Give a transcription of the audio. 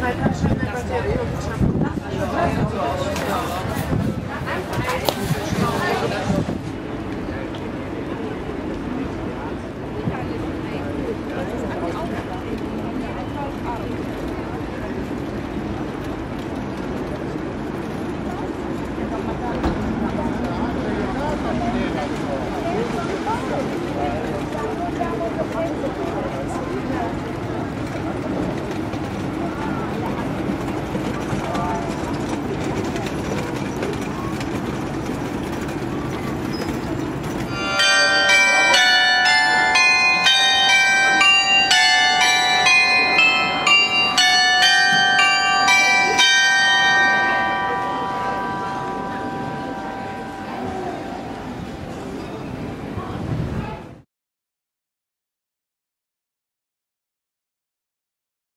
Widzę,